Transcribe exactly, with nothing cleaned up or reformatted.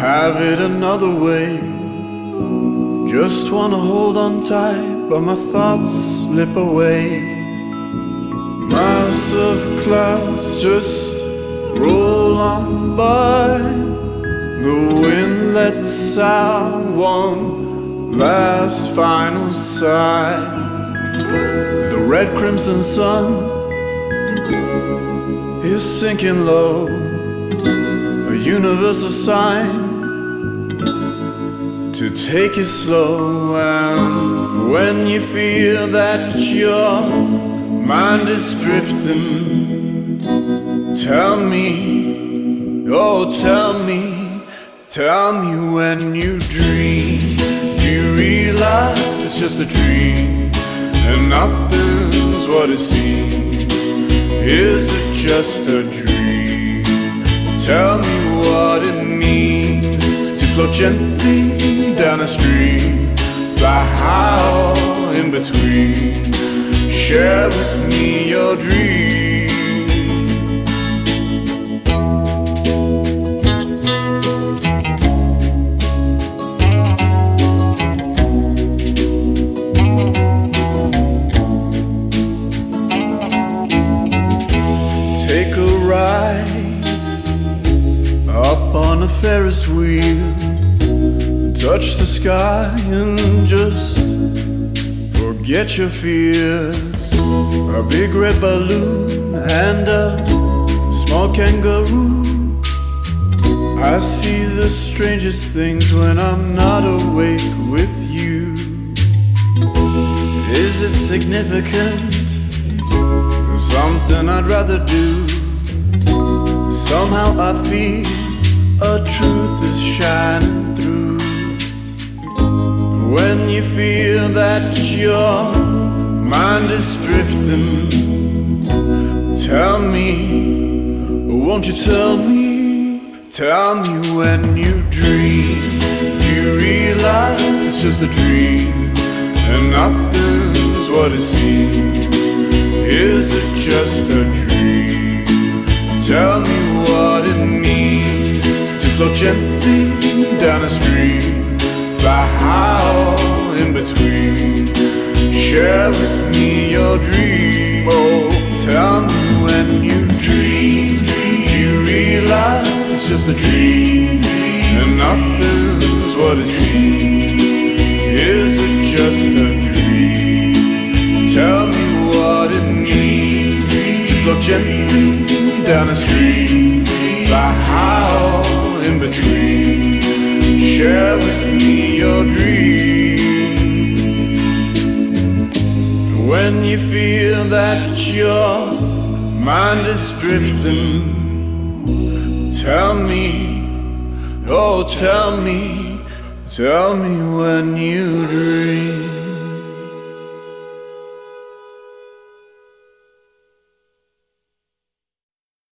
have it another way. Just wanna hold on tight, but my thoughts slip away. Mass of clouds just roll on by. The wind lets out one last final sigh. The red crimson sun is sinking low. A universal sign to take it slow. And when you feel that your mind is drifting, tell me, oh tell me, tell me when you dream, do you realize it's just a dream and nothing's what it seems? Is it just a dream? Tell me what it means to float gently down a stream, fly high in between. Share with me your dream. Take a ride up on a Ferris wheel, touch the sky and just forget your fears. A big red balloon and a small kangaroo. I see the strangest things when I'm not awake with you. Is it significant? Something I'd rather do. Somehow I feel a truth is shining through. When you feel that your mind is drifting, tell me, won't you tell me? Tell me when you dream, do you realize it's just a dream and nothing's what it seems? Is it just a dream? Tell me what it means to float gently down a stream, fly high in between. Share with me your dream. Oh, tell me when you dream, do you realize it's just a dream and nothing's what it seems? Is it just a dream? Tell me what it means to float gently down a stream, fly high in between. Share with me your dream. When you feel that your mind is drifting, tell me, oh tell me, tell me when you dream.